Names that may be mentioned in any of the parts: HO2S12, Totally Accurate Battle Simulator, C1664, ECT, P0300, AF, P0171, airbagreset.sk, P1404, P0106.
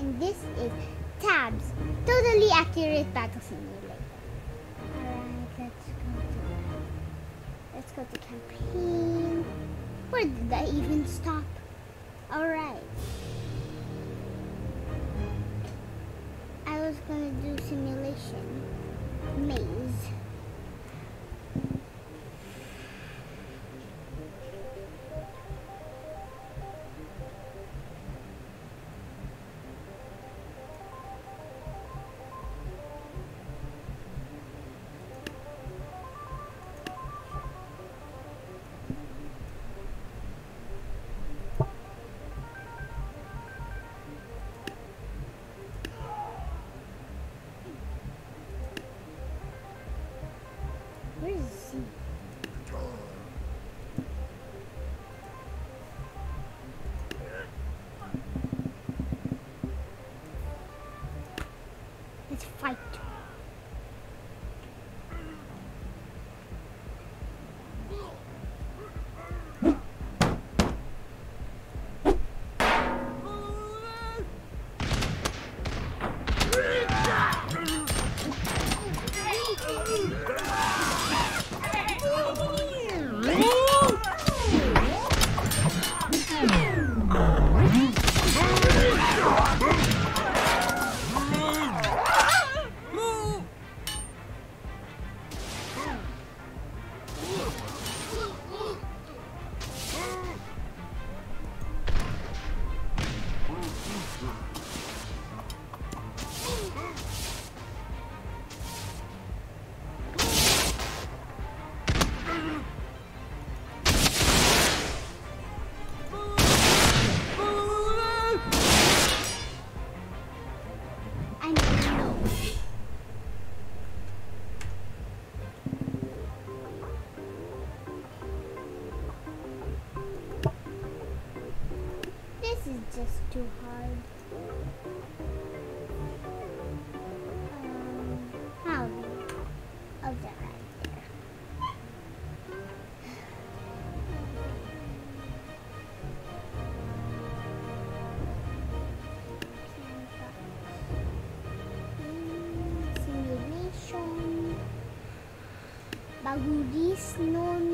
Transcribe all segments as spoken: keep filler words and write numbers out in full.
and this is Tab's Totally Accurate Battle Simulator. Alright, let's go to let's go to campaign. Where did I even stop? Alright. I was gonna do simulation maze. Let's fight. Just too hard. Um, how? I'll do it right there. Simulation. Bagudis nun.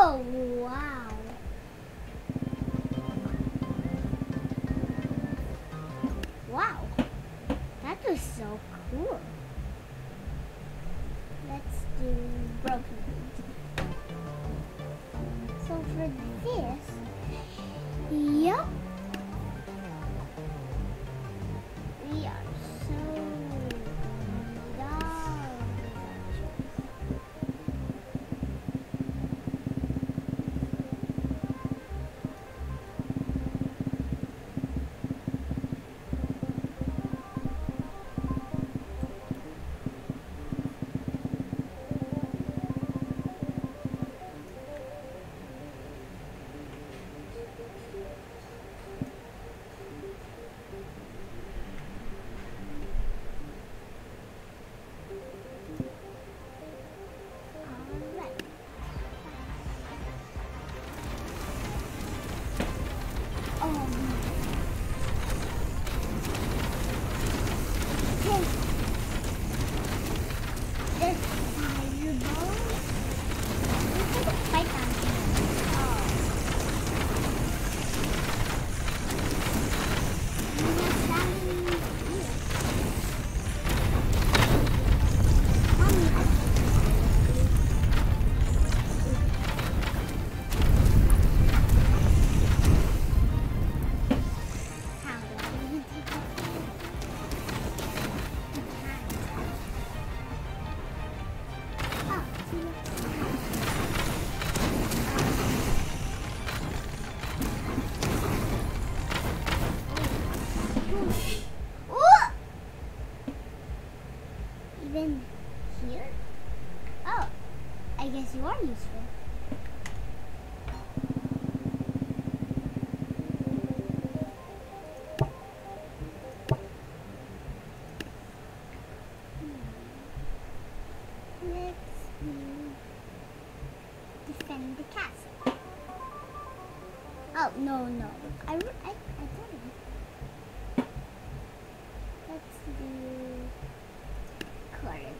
Oh, wow. Wow. That was so cool. Let's do broken meat. So for this, yep. We are so you are useful. Hmm. Let's do defend the castle. Oh, no, no. I, I, I don't know. Let's do corridor.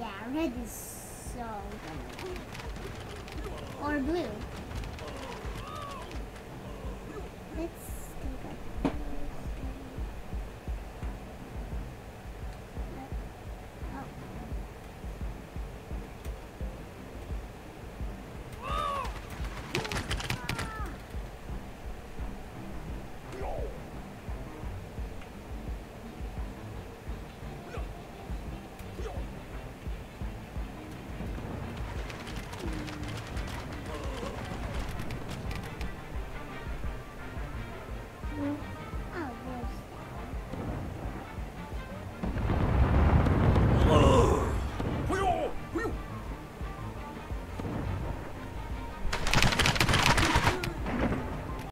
Yeah, red is so good. Or blue.